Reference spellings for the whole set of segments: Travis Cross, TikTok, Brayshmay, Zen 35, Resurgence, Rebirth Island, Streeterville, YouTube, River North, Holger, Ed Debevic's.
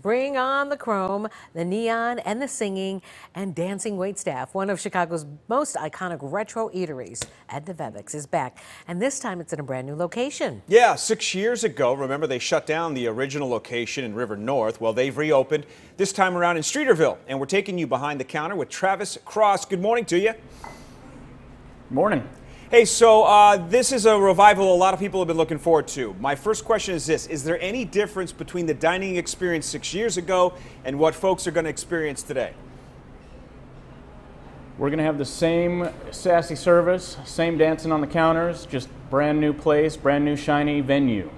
Bring on the chrome, the neon, and the singing and dancing waitstaff. One of Chicago's most iconic retro eateries, Ed Debevic's, is back, and this time it's in a brand new location. Yeah, 6 years ago, remember they shut down the original location in River North. Well, they've reopened this time around in Streeterville, and we're taking you behind the counter with Travis Cross. Good morning to you. Morning. Hey, so this is a revival a lot of people have been looking forward to. My first question is this: is there any difference between the dining experience 6 years ago and what folks are going to experience today? We're going to have the same sassy service, same dancing on the counters, just brand new place, brand new shiny venue.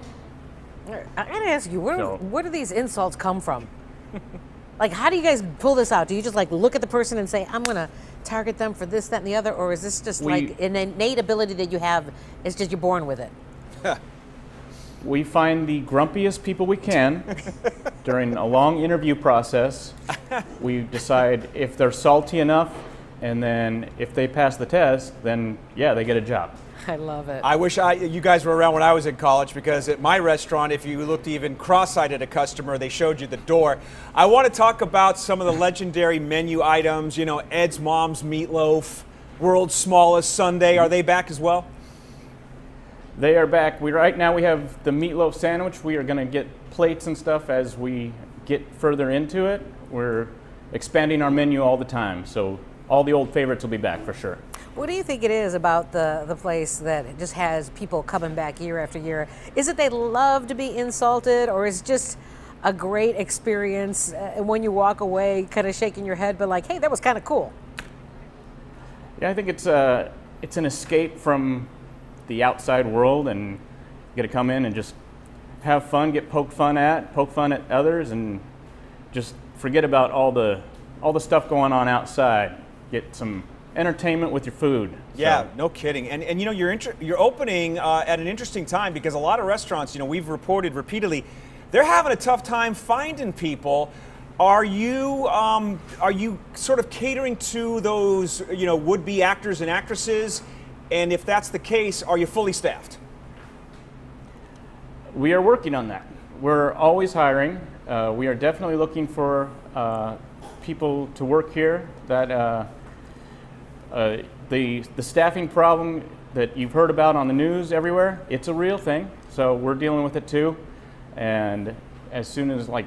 I'm going to ask you, where do these insults come from? Like, how do you guys pull this out? Do you just like look at the person and say, I'm going to target them for this, that, and the other, or is this just like an innate ability that you have? It's just you're born with it. We find the grumpiest people we can during a long interview process. We decide if they're salty enough, and then if they pass the test, then yeah, they get a job. I love it. I wish you guys were around when I was in college, because at my restaurant, if you looked even cross-eyed at a customer, they showed you the door. I want to talk about some of the legendary menu items. You know, Ed's Mom's Meatloaf, World's Smallest Sundae. Are they back as well? They are back. Right now we have the meatloaf sandwich. We are going to get plates and stuff as we get further into it. We're expanding our menu all the time, so all the old favorites will be back for sure. What do you think it is about the place that just has people coming back year after year? Is it they love to be insulted, or is it just a great experience when you walk away kind of shaking your head but like, hey, that was kind of cool? Yeah, I think it's an escape from the outside world, and you get to come in and just have fun, get poke fun at others, and just forget about all the stuff going on outside. Get some entertainment with your food. Yeah, so. No kidding. And you know, you're opening at an interesting time, because a lot of restaurants, you know, we've reported repeatedly, they're having a tough time finding people. Are you sort of catering to those, you know, would-be actors and actresses? And if that's the case, are you fully staffed? We are working on that. We're always hiring. We are definitely looking for people to work here. That the staffing problem that you've heard about on the news everywhere, it's a real thing, so we're dealing with it too. And as soon as, like,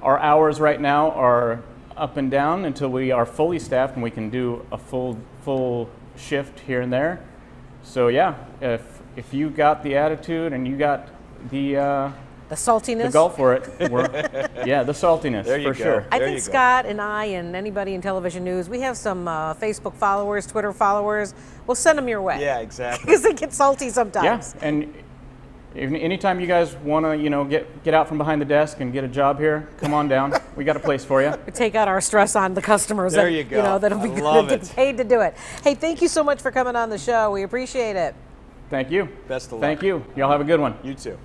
our hours right now are up and down until we are fully staffed and we can do a full shift here and there. So yeah, if you got the attitude and you got the saltiness, the goal for it. Yeah, the saltiness, there you for go. Sure. I think Scott and I and anybody in television news, we have some Facebook followers, Twitter followers. We'll send them your way. Yeah, exactly. Because they get salty sometimes. Yeah, and anytime you guys want to, you know, get out from behind the desk and get a job here, come on down. We got a place for you. Take out our stress on the customers. There you go. You know, that'll be going to get paid to do it. Hey, thank you so much for coming on the show. We appreciate it. Thank you. Best of luck. Thank you. Y'all have a good one. You too.